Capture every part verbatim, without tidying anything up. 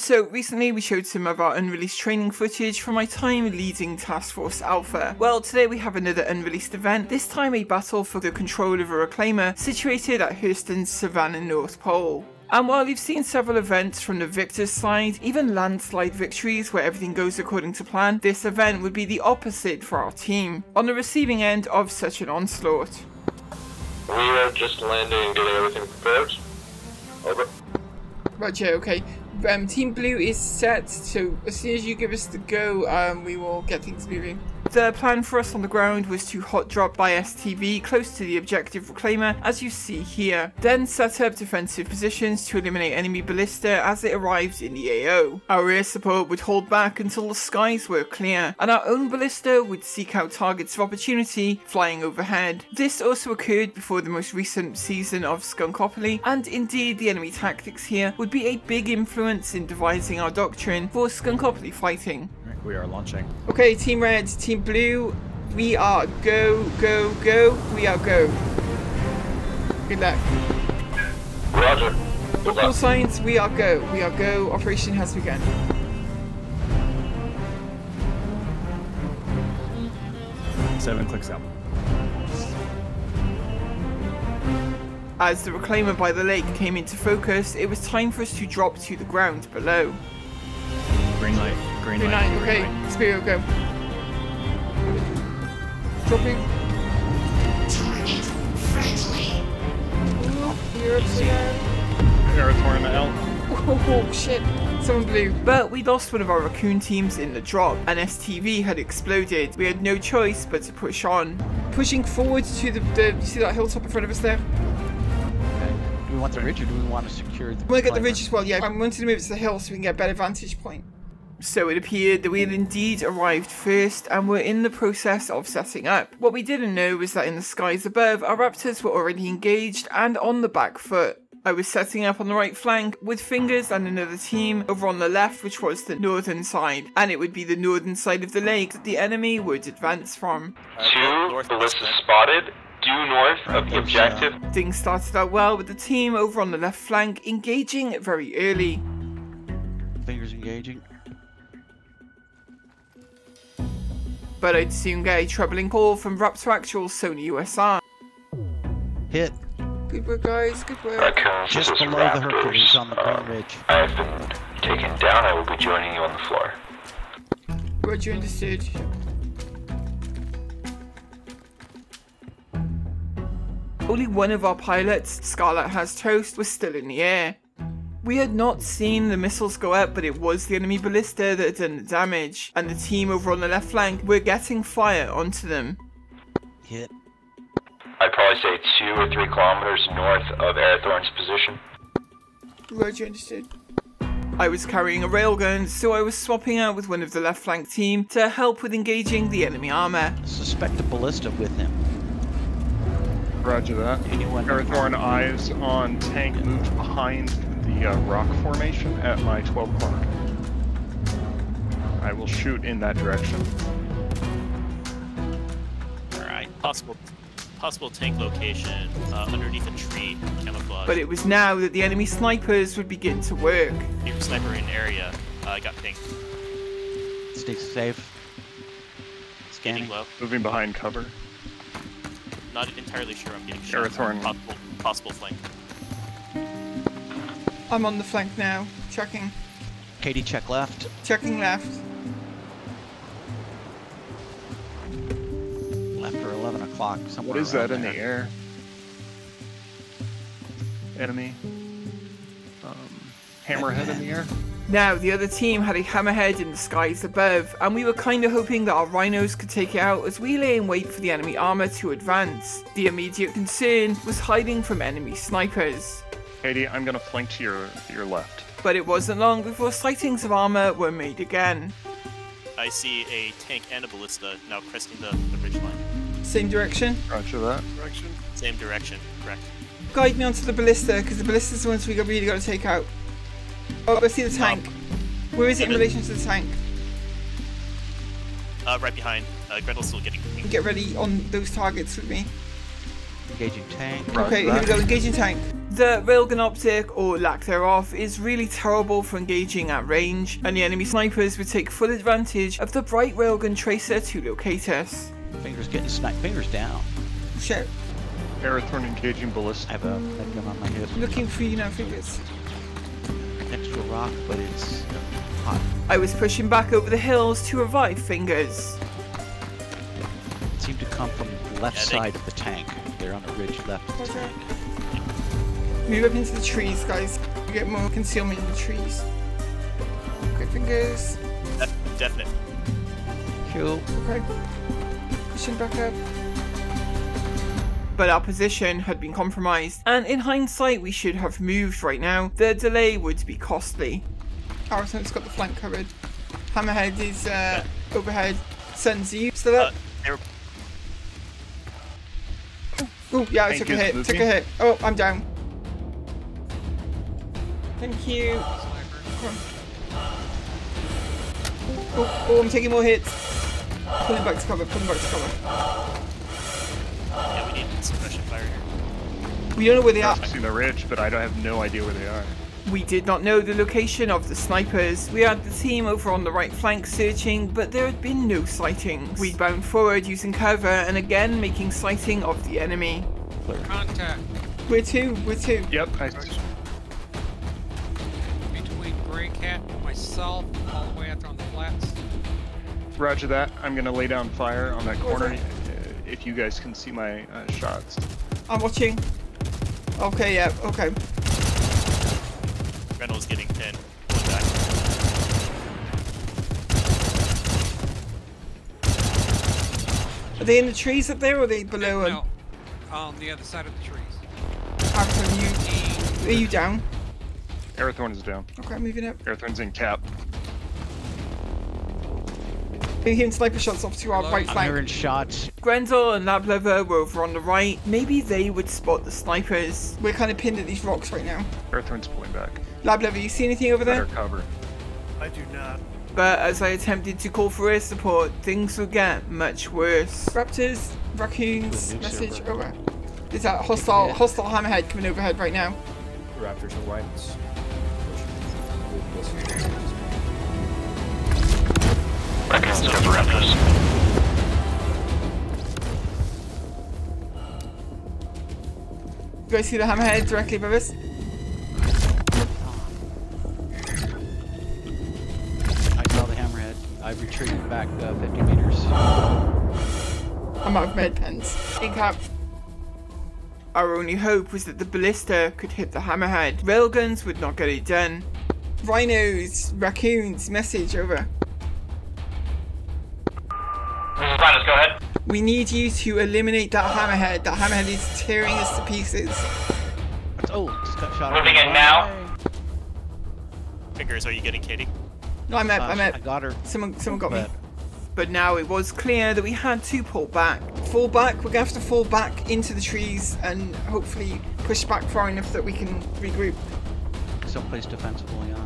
So recently we showed some of our unreleased training footage from my time leading Task Force Alpha. Well, today we have another unreleased event, this time a battle for the control of a Reclaimer situated at Hurston's Savannah North Pole. And while you've seen several events from the victor's side, even landslide victories where everything goes according to plan, this event would be the opposite for our team, on the receiving end of such an onslaught. We are just landing and getting everything prepared. Over. Roger, okay. Um, Team Blue is set, so as soon as you give us the go, um, we will get things moving. The plan for us on the ground was to hot drop by S T V close to the objective Reclaimer, as you see here. Then set up defensive positions to eliminate enemy ballista as it arrived in the A O. Our air support would hold back until the skies were clear, and our own ballista would seek out targets of opportunity flying overhead. This also occurred before the most recent season of Skunkopoly, and indeed the enemy tactics here would be a big influence in devising our doctrine for Skunkopoly fighting. We are launching. Okay, Team Red, Team Blue, we are go, go, go, we are go. Good luck. Roger. Good luck. All signs, we are go, we are go, operation has begun. Seven clicks out. As the Reclaimer by the lake came into focus, it was time for us to drop to the ground below. Green light. Green, green light. light. Green okay, light. Spiro, go. Dropping. Target friendly. Marathon out. Oh shit! Someone blew. But we lost one of our Raccoon teams in the drop. An S T V had exploded. We had no choice but to push on. Pushing forward to the, the you see that hilltop in front of us there. Okay. Do we want the ridge or do we want to secure the? We want to get the ridge as well. Yeah, I'm wanting to move it to the hill so we can get a better vantage point. So it appeared that we had indeed arrived first and were in the process of setting up. What we didn't know was that in the skies above, our Raptors were already engaged and on the back foot. I was setting up on the right flank with Fingers and another team over on the left, which was the northern side, and it would be the northern side of the lake that the enemy would advance from. Two ballistas spotted. Due north of the objective. Things started out well with the team over on the left flank engaging very early. Fingers engaging. But I'd soon get a troubling call from Raptor Actual Sony U S R. Hit. Good work, guys. Good work. Raccoon, just below Raptors, the Hercules on the Corn uh, Ridge. I have been taken down. I will be joining you on the floor. Roger, understood. Only one of our pilots, Scarlet Has Toast, was still in the air. We had not seen the missiles go up, but it was the enemy ballista that had done the damage, and the team over on the left flank were getting fire onto them. Hit. I'd probably say two or three kilometers north of Airthorn's position. Roger, understood. I was carrying a railgun, so I was swapping out with one of the left flank team to help with engaging the enemy armor. Suspect a ballista with him. Roger that. Airthorn eyes on tank moved behind the uh, rock formation at my twelve o'clock. I will shoot in that direction. Alright, possible possible tank location uh, underneath a tree camouflage. But it was now that the enemy snipers would begin to work. New sniper in area, I uh, got pink. Stick safe. Scanning low. Moving behind cover. Not entirely sure I'm getting shot. Airthorn. Possible, possible flank. I'm on the flank now, checking. Katie, check left. Checking left. Left or eleven o'clock, somewhere. What is that in there. The air? Enemy. Um, hammerhead in the air? Now, the other team had a hammerhead in the skies above, and we were kinda hoping that our rhinos could take it out as we lay in wait for the enemy armor to advance. The immediate concern was hiding from enemy snipers. Katie, I'm gonna flank to your to your left. But it wasn't long before sightings of armor were made again. I see a tank and a ballista now cresting the, the ridgeline. Same direction? Roger that. Direction? Same direction, correct. Guide me onto the ballista, because the ballista's the ones we really gotta take out. Oh, I see the tank. Um, Where is it in relation to the tank? Uh, right behind. Uh, Gretel's still getting... Get ready on those targets with me. Engaging tank. Okay, here we go, engaging tank. The railgun optic, or lack thereof, is really terrible for engaging at range, and the enemy snipers would take full advantage of the bright railgun tracer to locate us. Fingers getting sniped, fingers down. Shit. Marathon engaging bullets. I have a that gun on my head. Looking for you now, fingers. Next to a rock, but it's hot. I was pushing back over the hills to revive fingers. It seemed to come from the left yeah, side of the tank. They're on a ridge left of the okay. tank. Move up into the trees, guys. You get more concealment in the trees. Okay, fingers. That's definite. Cool. Okay. Pushing back up. But our position had been compromised, and in hindsight, we should have moved right now. The delay would be costly. Harrison's got the flank covered. Hammerhead is uh, yeah. overhead. Sun's you still up? Uh, oh, yeah, I took a hit. Moving. Took a hit. Oh, I'm down. Thank you. Oh, oh, I'm taking more hits. Pulling back to cover, pulling back to cover. Yeah, we need suppression fire here. We don't know where they are. I've seen the ridge, but I don't have no idea where they are. We did not know the location of the snipers. We had the team over on the right flank searching, but there had been no sightings. We bound forward using cover and again making sighting of the enemy. Contact. We're two, we're two. Yep, I Cat and myself all the way out on the flats. Roger that. I'm gonna lay down fire on that corner that? Uh, if you guys can see my uh, shots. I'm watching. Okay, yeah, okay. Reynolds getting pinned. Are they in the trees up there or are they below them? No, no. On the other side of the trees. Are you, are you down? Aerithorn is down. Okay, I'm moving up. Aerithorn's in cap. We're hearing sniper shots off to our Hello. right flank. I'm hearing shots. Grendel and Lab Lever were over on the right. Maybe they would spot the snipers. We're kind of pinned at these rocks right now. Aerithorn's pulling back. Lab Lever, you see anything over there? Better cover. I do not. But as I attempted to call for air support, things would get much worse. Raptors, raccoons, message server. over. Is that hostile, hostile hammerhead coming overhead right now? Raptors are right. You guys see the hammerhead directly above us? I saw the hammerhead. I retreated back uh, fifty meters. I'm out of med pens. Big cap. Our only hope was that the ballista could hit the hammerhead. Railguns would not get it done. Rhinos, raccoons, message over. Rhinos, go ahead. We need you to eliminate that hammerhead. That hammerhead is tearing us to pieces. Oh, just got shot. Moving in now. Fingers, are you getting Katie? No, I'm up, I'm up. I got her. Someone, someone got me. But now it was clear that we had to pull back. Fall back, we're gonna have to fall back into the trees and hopefully push back far enough that we can regroup. Someplace defensible, yeah.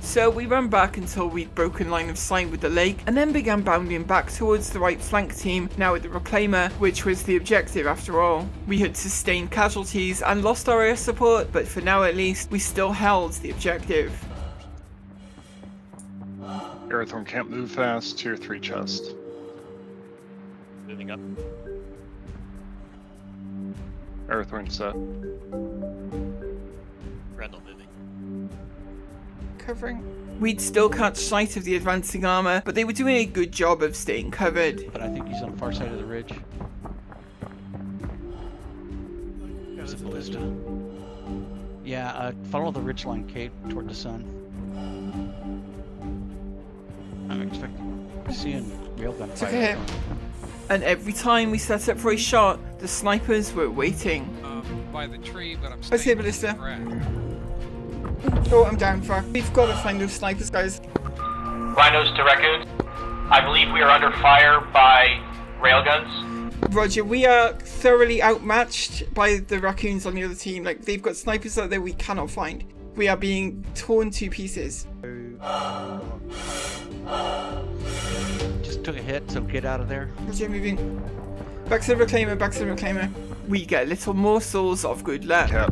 So we ran back until we'd broken line of sight with the lake and then began bounding back towards the right flank team, now at the Reclaimer, which was the objective after all. We had sustained casualties and lost our air support, but for now at least, we still held the objective. Aerithorn can't move fast, tier three chest. Moving up. Aerithorn set. Randall moving. Covering. We'd still catch sight of the advancing armor, but they were doing a good job of staying covered. But I think he's on the far side of the ridge. There's a ballista. Yeah, uh, follow the ridge line, Kate, toward the sun. I'm expecting seeing real gunfire. It's okay. And every time we set up for a shot, the snipers were waiting. Um, by the tree, but I'm I see a ballista. Oh, I'm down, fuck. We've got to find those snipers, guys. Rhinos to raccoons. I believe we are under fire by railguns. Roger, we are thoroughly outmatched by the raccoons on the other team. Like, they've got snipers out there we cannot find. We are being torn to pieces. Just took a hit, so get out of there. Roger, moving. Back to the Reclaimer, back to the Reclaimer. We get little morsels of good luck. Yeah.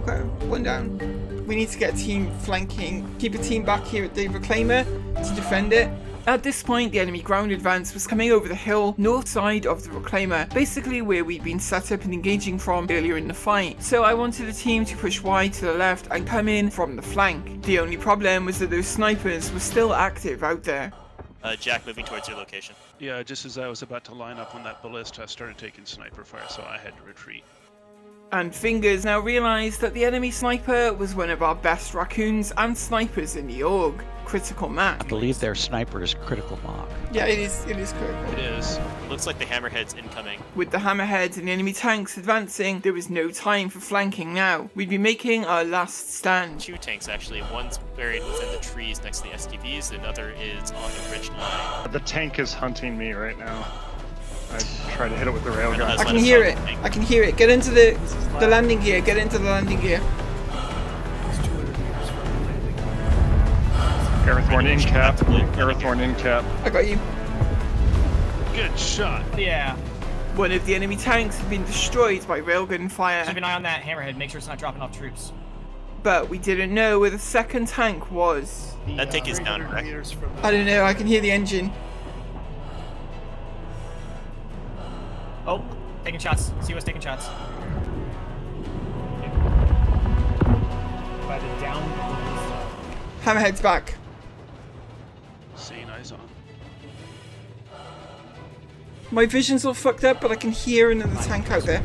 Okay, one down. We need to get a team flanking. Keep a team back here at the Reclaimer to defend it. At this point, the enemy ground advance was coming over the hill, north side of the Reclaimer, basically where we'd been set up and engaging from earlier in the fight. So I wanted the team to push wide to the left and come in from the flank. The only problem was that those snipers were still active out there. Uh, Jack, moving towards your location. Yeah, just as I was about to line up on that ballista, I started taking sniper fire, so I had to retreat. And Fingers now realised that the enemy sniper was one of our best raccoons and snipers in the org. Critical Mark. I believe their sniper is Critical Mark. Yeah, it is. It is critical. It is. Looks like the Hammerhead's incoming. With the Hammerheads and the enemy tanks advancing, there was no time for flanking now. We'd be making our last stand. Two tanks actually. One's buried within the trees next to the S T Vs. Another is on the ridge line. The tank is hunting me right now. I tried to hit it with the railgun. I can hear it. I can hear it. Get into the the landing gear. Get into the landing gear. Airthorn in cap. Airthorn in cap. I got you. Good shot. Yeah. One of the enemy tanks had been destroyed by railgun fire. Keep an eye on that Hammerhead. Make sure it's not dropping off troops. But we didn't know where the second tank was. The, that tank uh, is down. I don't know. I can hear the engine. Oh, taking shots. See what's taking shots. By the down. Hammerhead's back. Seeing eyes on. My vision's all fucked up, but I can hear another tank out there.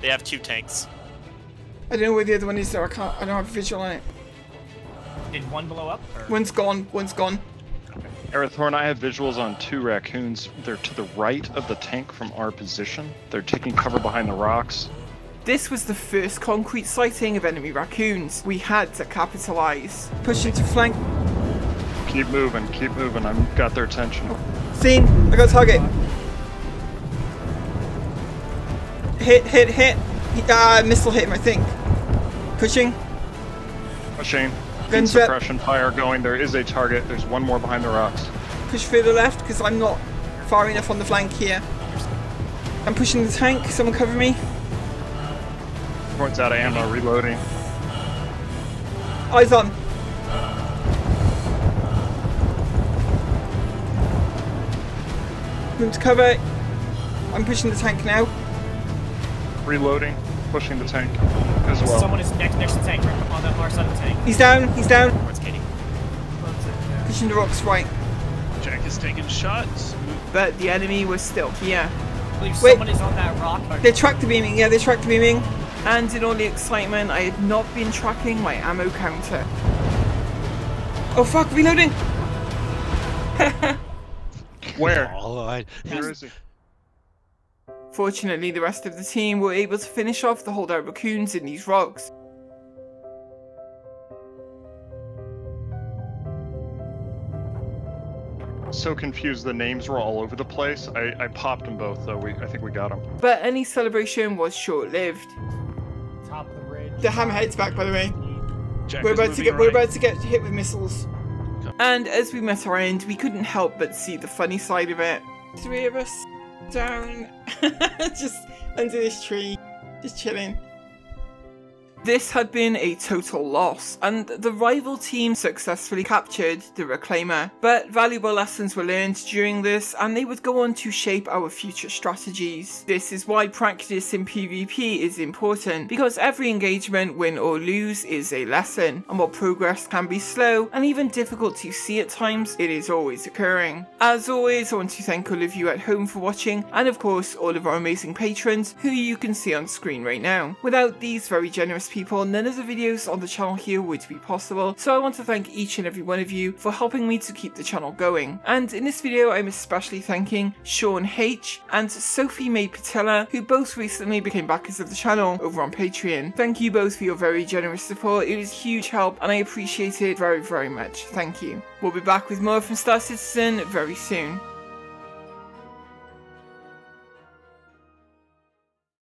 They have two tanks. I don't know where the other one is though, I can't I don't have visual on it. Did one blow up? Or? One's gone, one's gone. Okay. Aerithorn, I have visuals on two raccoons. They're to the right of the tank from our position. They're taking cover behind the rocks. This was the first concrete sighting of enemy raccoons. We had to capitalize. Push into flank. Keep moving, keep moving. I've got their attention. Seen. I got target. Hit, hit, hit. Ah, missile hit him, I think. Pushing. Pushing. Gun suppression fire going. There is a target. There's one more behind the rocks. Push through the left because I'm not far enough on the flank here. I'm pushing the tank. Someone cover me. Everyone's out of ammo. Reloading. Eyes on. Move to cover. I'm pushing the tank now. Reloading. Pushing the tank as well. Someone is next, next to the tank. On the far side of the tank. He's down. He's down. Where's Katie? Pushing the rocks right. Jack is taking shots. But the enemy was still here. I believe Wait. Someone is on that rock. They're tractor beaming. Yeah, they're tractor beaming. And in all the excitement, I had not been tracking my ammo counter. Oh fuck! Reloading. Where? Oh, where is he? Fortunately, the rest of the team were able to finish off the holdout raccoons in these rocks. So confused, the names were all over the place. I, I popped them both, though. We, I think we got them. But any celebration was short-lived. Top of the ridge. The Hammerhead's back, by the way. We're about to get, right. we're about to get hit with missiles. And as we met our end, we couldn't help but see the funny side of it. Three of us down, just under this tree, just chilling. This had been a total loss, and the rival team successfully captured the Reclaimer. But valuable lessons were learned during this, and they would go on to shape our future strategies. This is why practice in PvP is important, because every engagement, win or lose, is a lesson. And while progress can be slow, and even difficult to see at times, it is always occurring. As always, I want to thank all of you at home for watching, and of course, all of our amazing patrons, who you can see on screen right now. Without these very generous people, People, none of the videos on the channel here would be possible, so I want to thank each and every one of you for helping me to keep the channel going. And in this video I'm especially thanking Sean H and Sophie May Patilla, who both recently became backers of the channel over on Patreon. Thank you both for your very generous support, it is huge help and I appreciate it very very much, thank you. We'll be back with more from Star Citizen very soon.